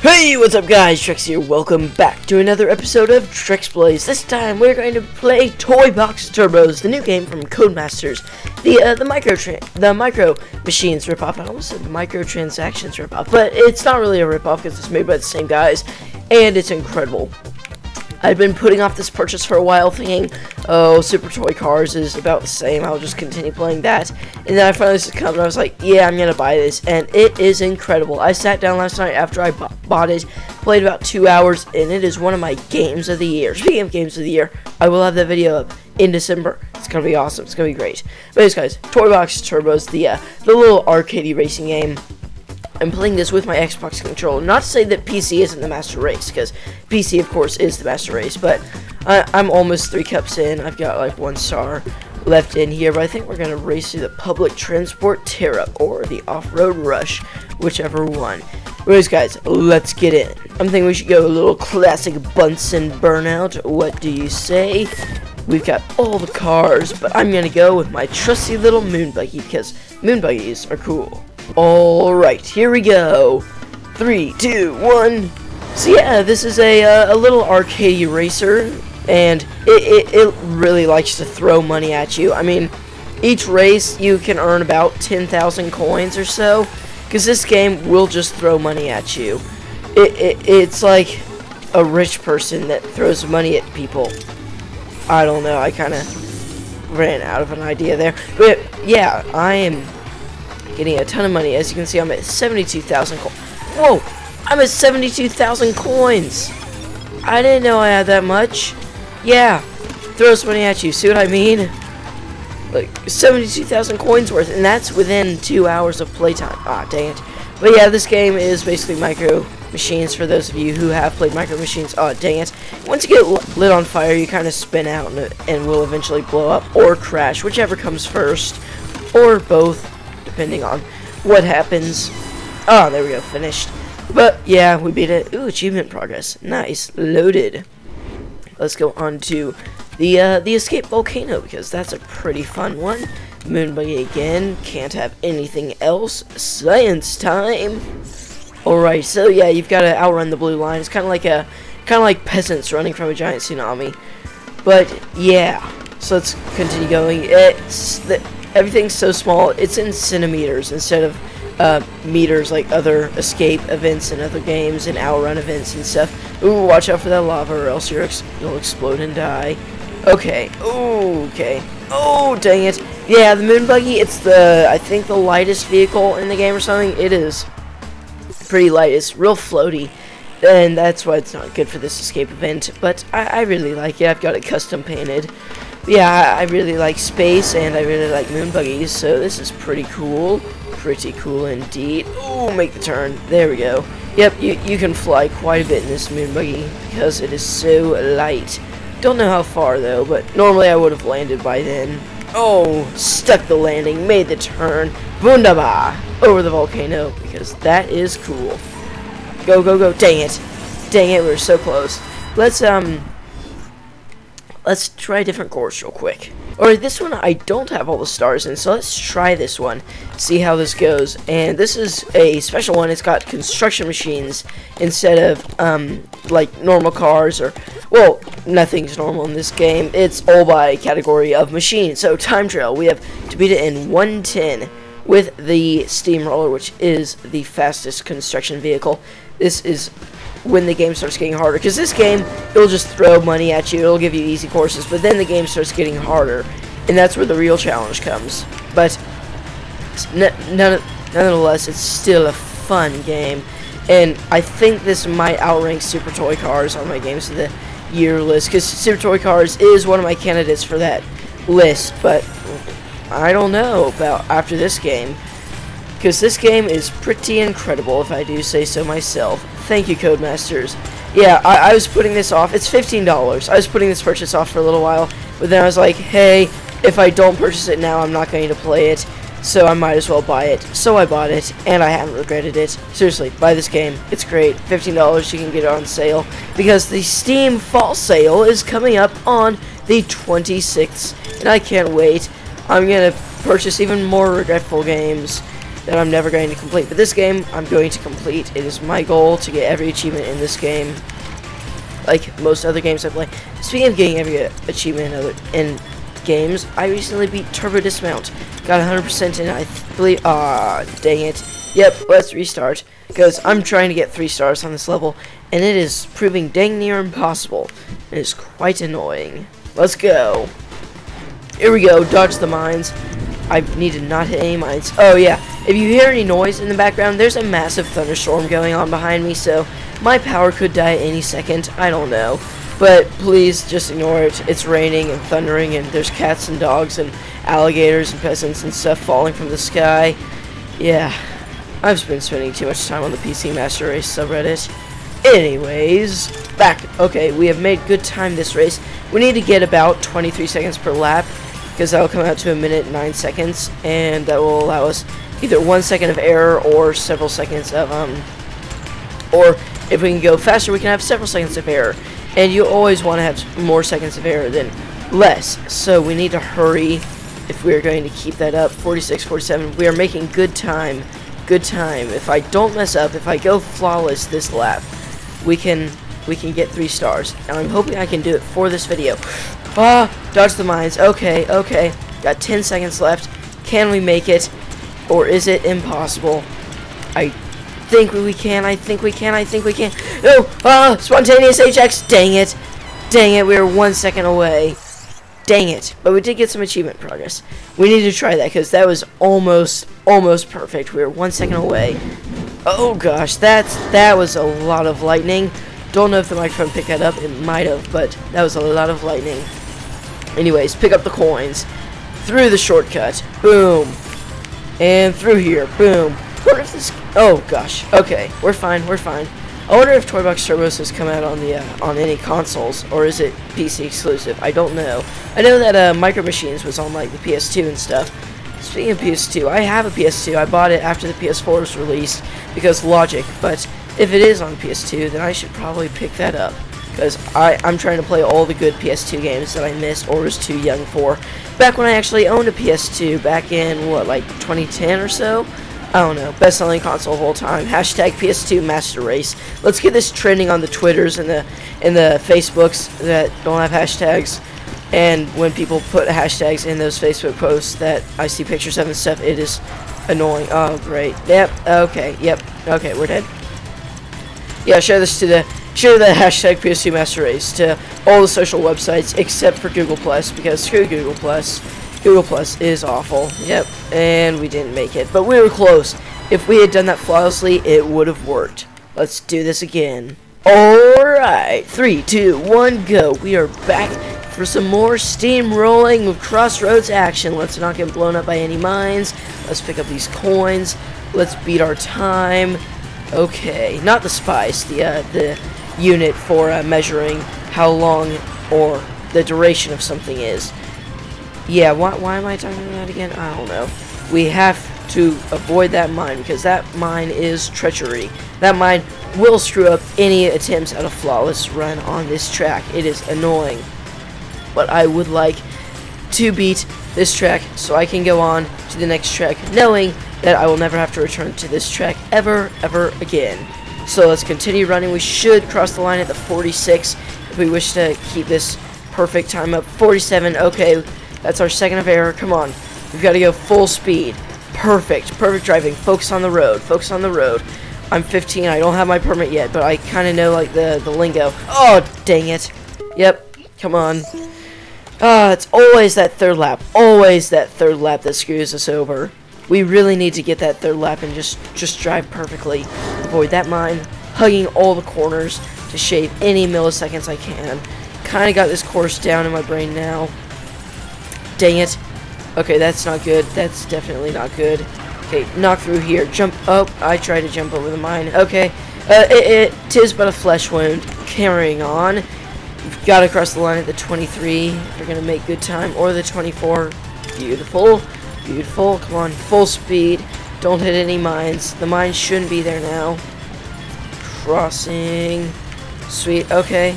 Hey, what's up guys, Trex here, welcome back to another episode of Trex Plays. This time we're going to play Toy Box Turbos, the new game from Codemasters. The Micro Machines ripoff. I almost said the Microtransactions ripoff, but it's not really a ripoff because it's made by the same guys, and it's incredible. I've been putting off this purchase for a while thinking, oh, Super Toy Cars is about the same, I'll just continue playing that. And then I finally succumbed and I was like, yeah, I'm gonna buy this, and it is incredible. I sat down last night after I bought it, played about 2 hours, and it is one of my games of the year. Speaking of games of the year, I will have that video up in December. It's gonna be awesome, it's gonna be great. But anyways guys, Toy Box Turbos, the little arcadey racing game. I'm playing this with my Xbox controller. Not to say that PC isn't the master race, because PC, of course, is the master race, but I'm almost 3 cups in. I've got, like, 1 star left in here, but I think we're going to race through the public transport Terra, or the off-road rush, whichever one. Anyways, guys, let's get in. I'm thinking we should go a little classic Bunsen burnout. What do you say? We've got all the cars, but I'm going to go with my trusty little moon buggy, because moon buggies are cool. Alright, here we go. 3, 2, 1. So yeah, this is a little arcade racer, and it really likes to throw money at you. I mean, each race you can earn about 10,000 coins or so, because this game will just throw money at you. It's like a rich person that throws money at people. I don't know, I kind of ran out of an idea there. But yeah, I am getting a ton of money. As you can see, I'm at 72,000 coins. Whoa! I'm at 72,000 coins! I didn't know I had that much. Yeah. Throws money at you. See what I mean? Like, 72,000 coins worth, and that's within 2 hours of playtime. Ah, dang it. But yeah, this game is basically Micro Machines for those of you who have played Micro Machines. Oh, dang it. Once you get lit on fire, you kind of spin out and will eventually blow up or crash, whichever comes first, or both, depending on what happens. Oh, there we go, finished. But yeah, we beat it. Ooh, achievement progress. Nice, loaded. Let's go on to the escape volcano, because that's a pretty fun one. Moon buggy again. Can't have anything else. Science time. All right, so yeah, you've got to outrun the blue line. It's kind of like peasants running from a giant tsunami. But yeah, so let's continue going. Everything's so small, it's in centimeters instead of meters like other escape events and other games and outrun events and stuff. Ooh, watch out for that lava or else you'll explode and die. Okay, ooh, okay. Oh, dang it. Yeah, the moon buggy, it's I think the lightest vehicle in the game or something. It is pretty light, it's real floaty. And that's why it's not good for this escape event, but I really like it. I've got it custom painted. Yeah, I really like space, and I really like moon buggies, so this is pretty cool. Pretty cool indeed. Ooh, make the turn. There we go. Yep, you can fly quite a bit in this moon buggy, because it is so light. Don't know how far, though, but normally I would have landed by then. Oh, stuck the landing, made the turn. Wunderbar! Over the volcano, because that is cool. Go, go, go. Dang it. Dang it, we were so close. Let's try a different course real quick. Alright, this one I don't have all the stars in, so let's try this one. See how this goes. And this is a special one. It's got construction machines instead of, like, normal cars or... Well, nothing's normal in this game. It's all by category of machines. So, time trial. We have to beat it in 1:10 with the steamroller, which is the fastest construction vehicle. This is when the game starts getting harder, because this game, it'll just throw money at you, it'll give you easy courses, but then the game starts getting harder, and that's where the real challenge comes. But nonetheless, it's still a fun game, and I think this might outrank Super Toy Cars on my games of the year list, because Super Toy Cars is one of my candidates for that list, but I don't know about after this game, because this game is pretty incredible, if I do say so myself. Thank you, Codemasters. Yeah, I was putting this off. It's $15. I was putting this purchase off for a little while, but then I was like, hey, if I don't purchase it now, I'm not going to play it, so I might as well buy it. So I bought it, and I haven't regretted it. Seriously, buy this game. It's great. $15, you can get it on sale, because the Steam fall sale is coming up on the 26th, and I can't wait. I'm going to purchase even more regretful games. that I'm never going to complete. But this game, I'm going to complete. It is my goal to get every achievement in this game, like most other games I play. Speaking of getting every achievement in games, I recently beat Turbo Dismount. Got 100% in, I believe. Ah, dang it. Yep, let's restart, because I'm trying to get 3 stars on this level, and it is proving dang near impossible. It is quite annoying. Let's go. Here we go, dodge the mines. I need to not hit any mines. Oh yeah, if you hear any noise in the background, there's a massive thunderstorm going on behind me, so my power could die any second, I don't know. But please just ignore it. It's raining and thundering, and there's cats and dogs and alligators and peasants and stuff falling from the sky. Yeah, I've been spending too much time on the PC Master Race subreddit. Anyways, back. Okay, we have made good time this race. We need to get about 23 seconds per lap, because that will come out to 1 minute 9 seconds, and that will allow us either 1 second of error or several seconds of or if we can go faster, we can have several seconds of error, and you always want to have more seconds of error than less, so we need to hurry if we're going to keep that up. 46, 47, we are making good time. Good time. If I don't mess up, if I go flawless this lap, we can get 3 stars. And I'm hoping I can do it for this video. Ah, dodge the mines. Okay, okay. Got 10 seconds left. Can we make it, or is it impossible? I think we can. I think we can. I think we can. No! Ah, spontaneous HX. Dang it! Dang it! We were 1 second away. Dang it, but we did get some achievement progress. We need to try that, because that was almost perfect. We were 1 second away. Oh gosh, that was a lot of lightning. Don't know if the microphone picked that up, it might have, but that was a lot of lightning. Anyways, pick up the coins. Through the shortcut, boom. And through here, boom. What if this, oh gosh, okay, we're fine, we're fine. I wonder if Toy Box Turbos has come out on the on any consoles, or is it PC exclusive? I don't know. I know that Micro Machines was on like the PS2 and stuff. Speaking of PS2, I have a PS2. I bought it after the PS4 was released because logic. But if it is on PS2, then I should probably pick that up, because I'm trying to play all the good PS2 games that I missed or was too young for. Back when I actually owned a PS2, back in what, like 2010 or so. I don't know, best-selling console of all time. Hashtag PS2 Master Race. Let's get this trending on the Twitters and the Facebooks that don't have hashtags. And when people put hashtags in those Facebook posts that I see pictures of and stuff, it is annoying. Oh, great. Yep. Okay. Yep. Okay. We're dead. Yeah. Share this to share the hashtag PS2 Master Race to all the social websites except for Google Plus, because screw Google Plus. Google Plus is awful. Yep, and we didn't make it, but we were close. If we had done that flawlessly, it would have worked. Let's do this again. Alright, 3, 2, 1, go. We are back for some more steamrolling crossroads action. Let's not get blown up by any mines. Let's pick up these coins. Let's beat our time. Okay, not the spice, the unit for measuring how long or the duration of something is. Yeah, why am I talking about that again? I don't know. We have to avoid that mine, because that mine is treachery. That mine will screw up any attempts at a flawless run on this track. It is annoying. But I would like to beat this track so I can go on to the next track, knowing that I will never have to return to this track ever again. So let's continue running. We should cross the line at the 46 if we wish to keep this perfect time up. 47, okay. That's our second of error. Come on. We've got to go full speed. Perfect. Perfect driving. Focus on the road. Focus on the road. I'm 15. I don't have my permit yet, but I kind of know, like, the lingo. Oh, dang it. Yep. Come on. Ah, it's always that third lap. Always that third lap that screws us over. We really need to get that third lap and just drive perfectly. Avoid that mine. Hugging all the corners to shave any milliseconds I can. Kind of got this course down in my brain now. Dang it. Okay, that's not good. That's definitely not good. Okay, knock through here. Jump up. Oh, I tried to jump over the mine. Okay. Tis but a flesh wound. Carrying on. We've got to cross the line at the 23. We're going to make good time. Or the 24. Beautiful. Beautiful. Come on. Full speed. Don't hit any mines. The mines shouldn't be there now. Crossing. Sweet. Okay.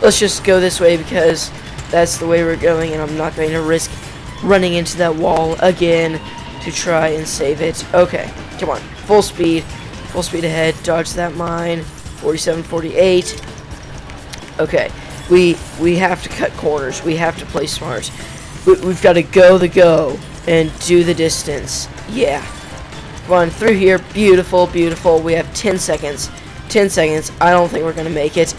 Let's just go this way, because that's the way we're going, and I'm not going to risk running into that wall again. to try and save it. Okay, come on. Full speed ahead. Dodge that mine. 47, 48. Okay, we have to cut corners. We have to play smart. We've got to go and do the distance. Yeah. Run through here. Beautiful, beautiful. We have 10 seconds. 10 seconds. I don't think we're going to make it.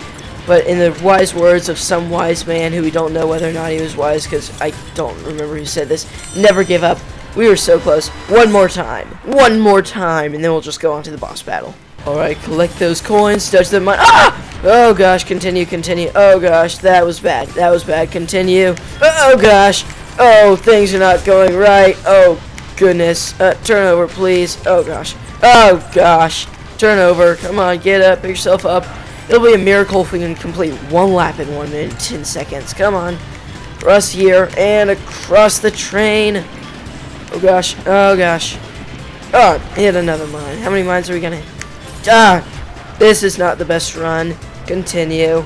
But in the wise words of some wise man who we don't know whether or not he was wise, because I don't remember who said this, never give up. We were so close. One more time. One more time, and then we'll just go on to the boss battle. Alright, collect those coins, dodge them. Ah! Oh gosh, continue, continue. Oh gosh, that was bad. That was bad. Continue. Oh gosh. Oh, things are not going right. Oh goodness. Turn over, please. Oh gosh. Oh gosh. Turn over. Come on, get up. Pick yourself up. It'll be a miracle if we can complete one lap in 1 minute, 10 seconds. Come on. Cross here and across the train. Oh gosh. Oh gosh. Oh, hit another mine. How many mines are we gonna hit? Ah, this is not the best run. Continue.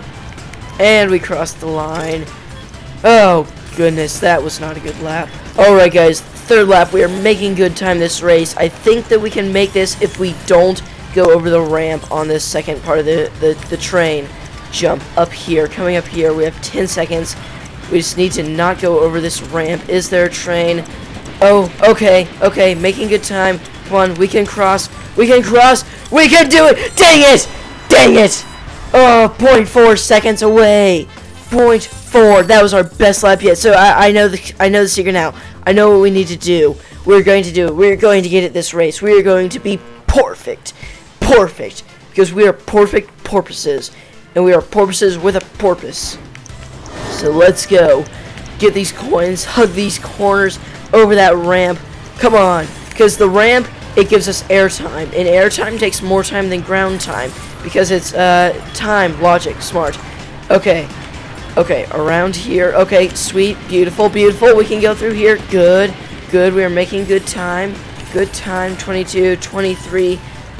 And we crossed the line. Oh goodness, that was not a good lap. Alright guys, third lap. We are making good time this race. I think that we can make this if we don't go over the ramp on this second part of the train. Jump up here. Coming up here, we have 10 seconds. We just need to not go over this ramp. Is there a train? Oh, okay, okay, making good time. Come on, we can cross. We can cross. We can do it. Dang it. Dang it. Oh, 0.4 seconds away. 0.4. That was our best lap yet. So I know the secret now. I know what we need to do. We're going to do it. We're going to get it this race. We are going to be perfect. Perfect. Because we are perfect porpoises. And we are porpoises with a porpoise. So let's go. Get these coins. Hug these corners. Over that ramp. Come on. Because the ramp, it gives us airtime. And airtime takes more time than ground time. Because it's time, logic, smart. Okay. Okay, around here. Okay, sweet. Beautiful, beautiful. We can go through here. Good. Good. We are making good time. Good time. 22, 23.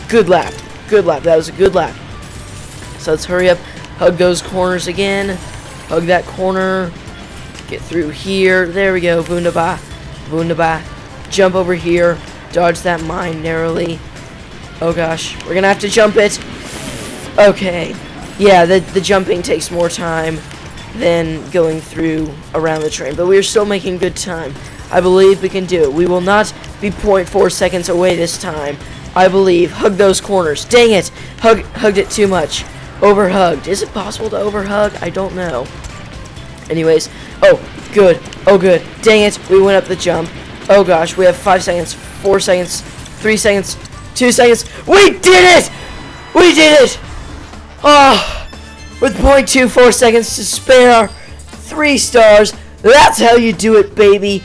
Good lap. Good lap. That was a good lap. So let's hurry up. Hug those corners again. Hug that corner. Get through here. There we go. Wunderbar. Wunderbar. Jump over here. Dodge that mine narrowly. Oh gosh. We're gonna have to jump it. Okay. Yeah, the jumping takes more time than going through around the train. But we are still making good time. I believe we can do it. We will not be 0.4 seconds away this time. I believe. Hug those corners. Dang it. Hugged it too much. Overhugged. Is it possible to overhug? I don't know. Anyways. Oh, good. Oh, good. Dang it. We went up the jump. Oh, gosh. We have 5 seconds, 4 seconds, 3 seconds, 2 seconds. We did it! We did it! Oh, with 0.24 seconds to spare, 3 stars. That's how you do it, baby.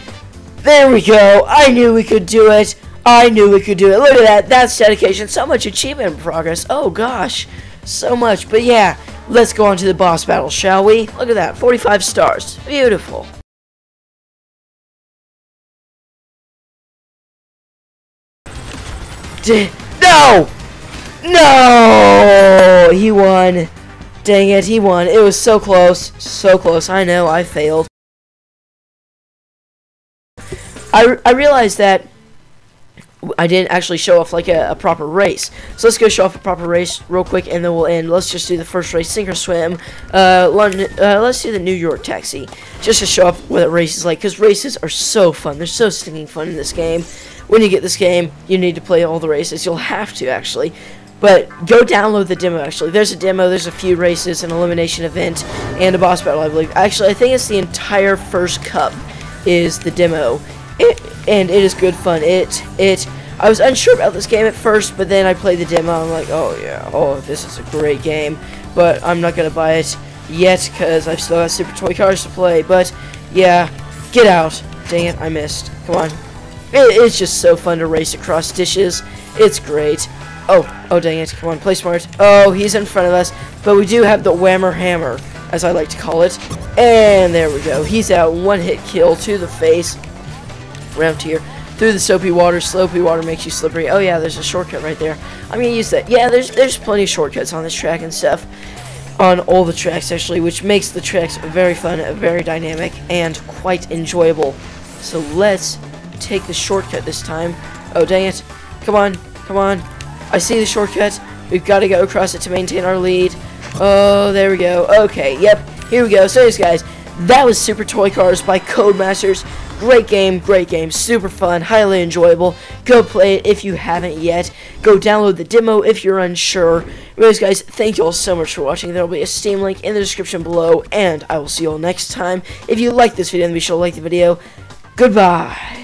There we go. I knew we could do it. I knew we could do it. Look at that. That's dedication. So much achievement and progress. Oh, gosh. So much. But, yeah. Let's go on to the boss battle, shall we? Look at that, 45 stars. Beautiful. No! No! He won. Dang it, he won. It was so close. So close. I know, I failed. I realized that I didn't actually show off like a proper race. So let's go show off a proper race real quick and then we'll end. Let's just do the first race, sink or swim. London, let's do the New York taxi. Just to show off what a race is like, because races are so fun. They're so stinking fun in this game. When you get this game, you need to play all the races. You'll have to, actually. But go download the demo, actually. There's a demo, there's a few races, an elimination event, and a boss battle, I believe. Actually, I think it's the entire first cup is the demo. And it is good fun. I was unsure about this game at first, but then I played the demo, I'm like, oh yeah, oh, this is a great game, but I'm not gonna buy it yet, because I've still got Super Toy Cars to play, but, yeah, get out. Dang it, I missed. Come on. It's just so fun to race across dishes. It's great. Oh, oh dang it, come on, play smart. Oh, he's in front of us, but we do have the Whammer Hammer, as I like to call it, and there we go. He's out, 1-hit kill to the face. Around here through the soapy water. Soapy water makes you slippery. Oh yeah, there's a shortcut right there. I'm gonna use that. Yeah, there's plenty of shortcuts on this track and stuff, on all the tracks actually, which makes the tracks very fun, very dynamic, and quite enjoyable. So let's take the shortcut this time. Oh, dang it. Come on. Come on. I see the shortcut. We've got to go across it to maintain our lead. Oh, there we go. Okay, yep. Here we go. So, anyways, guys, that was Super Toy Cars by Codemasters. Great game, super fun, highly enjoyable. Go play it if you haven't yet. Go download the demo if you're unsure. Anyways, guys, thank you all so much for watching. There will be a Steam link in the description below, and I will see you all next time. If you like this video, then be sure to like the video. Goodbye.